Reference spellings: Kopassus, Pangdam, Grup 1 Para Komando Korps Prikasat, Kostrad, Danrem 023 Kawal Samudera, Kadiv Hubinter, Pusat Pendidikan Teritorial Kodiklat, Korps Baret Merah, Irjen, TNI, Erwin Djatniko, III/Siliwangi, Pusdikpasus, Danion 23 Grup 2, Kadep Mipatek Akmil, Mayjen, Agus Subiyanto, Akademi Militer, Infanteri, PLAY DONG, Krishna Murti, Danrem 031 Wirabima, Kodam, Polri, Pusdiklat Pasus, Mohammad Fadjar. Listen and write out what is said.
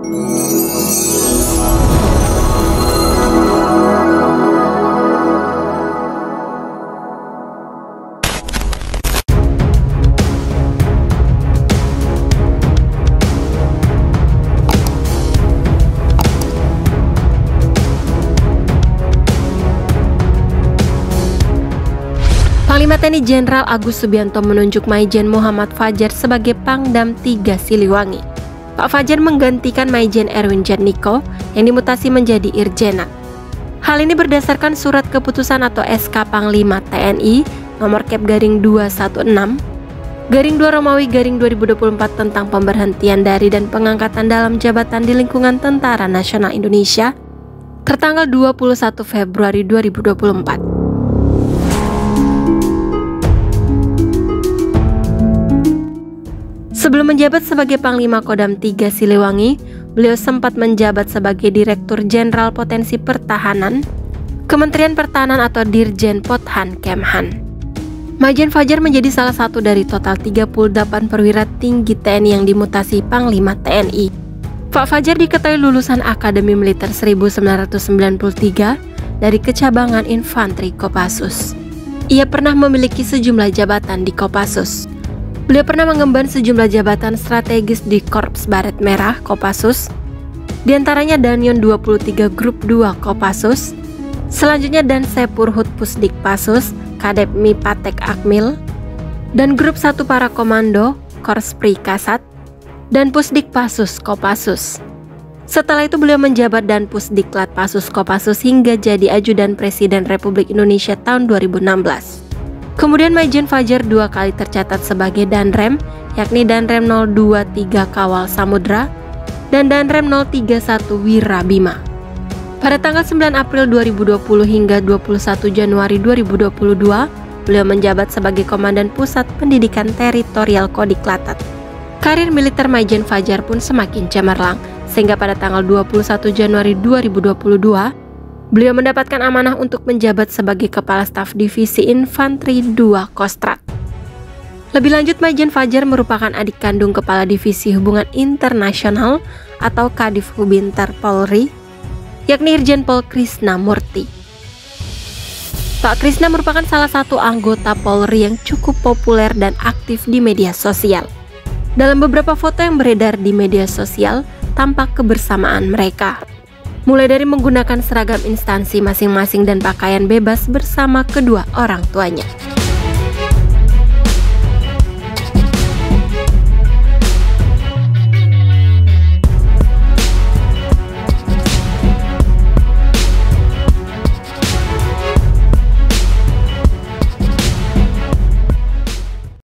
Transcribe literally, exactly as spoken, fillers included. Panglima T N I Jenderal Agus Subiyanto menunjuk Maijen Mohammad Fadjar sebagai Pangdam tiga Siliwangi. Pak Fadjar menggantikan Maijen Erwin Djatniko yang dimutasi menjadi Irjen. Hal ini berdasarkan surat keputusan atau S K Panglima T N I nomor Kep garing dua satu enam garing dua Romawi garing dua ribu dua puluh empat tentang pemberhentian dari dan pengangkatan dalam jabatan di lingkungan Tentara Nasional Indonesia tertanggal dua puluh satu Februari dua ribu dua puluh empat. Sebelum menjabat sebagai Panglima Kodam tiga Siliwangi, beliau sempat menjabat sebagai Direktur Jenderal Potensi Pertahanan, Kementerian Pertahanan atau Dirjen Pothan Kemhan. Maijen Fadjar menjadi salah satu dari total tiga puluh delapan perwira tinggi T N I yang dimutasi Panglima T N I. Pak Fadjar diketahui lulusan Akademi Militer seribu sembilan ratus sembilan puluh tiga dari kecabangan Infanteri Kopassus. Ia pernah memiliki sejumlah jabatan di Kopassus. Beliau pernah mengemban sejumlah jabatan strategis di Korps Baret Merah Kopassus, diantaranya Danion dua puluh tiga Grup dua Kopassus, selanjutnya dan Sepurhut Pusdikpasus, Kadep Mipatek Akmil, dan Grup satu Para Komando Korps Prikasat, dan Pusdikpasus Kopassus. Setelah itu beliau menjabat dan Pusdiklat Pasus Kopassus hingga jadi Ajudan Presiden Republik Indonesia tahun dua ribu enam belas. Kemudian Maijen Fadjar dua kali tercatat sebagai Danrem, yakni Danrem nol dua tiga Kawal Samudera dan Danrem nol tiga satu Wirabima. Pada tanggal sembilan April dua ribu dua puluh hingga dua puluh satu Januari dua ribu dua puluh dua, beliau menjabat sebagai Komandan Pusat Pendidikan Teritorial Kodiklat. Karir militer Maijen Fadjar pun semakin cemerlang, sehingga pada tanggal dua puluh satu Januari dua ribu dua puluh dua, beliau mendapatkan amanah untuk menjabat sebagai Kepala Staf Divisi Infanteri dua Kostrad. Lebih lanjut, Maijen Fadjar merupakan adik kandung Kepala Divisi Hubungan Internasional atau Kadiv Hubinter Polri, yakni Irjen Pol Krishna Murti. Pak Krishna merupakan salah satu anggota Polri yang cukup populer dan aktif di media sosial. Dalam beberapa foto yang beredar di media sosial, tampak kebersamaan mereka. Mulai dari menggunakan seragam instansi masing-masing dan pakaian bebas bersama kedua orang tuanya.